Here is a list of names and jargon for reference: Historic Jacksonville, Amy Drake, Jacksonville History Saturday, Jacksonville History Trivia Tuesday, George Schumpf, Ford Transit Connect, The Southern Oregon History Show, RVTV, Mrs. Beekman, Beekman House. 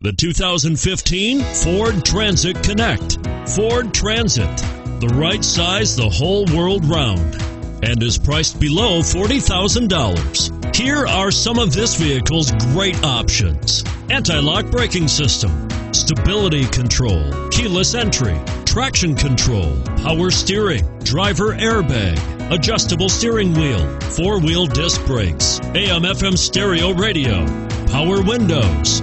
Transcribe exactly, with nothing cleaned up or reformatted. The two thousand fifteen Ford Transit Connect. Ford Transit, the right size the whole world round, and is priced below forty thousand dollars. Here are some of this vehicle's great options: anti-lock braking system, stability control, keyless entry, traction control, power steering, driver airbag, adjustable steering wheel, four-wheel disc brakes, A M F M stereo radio, power windows.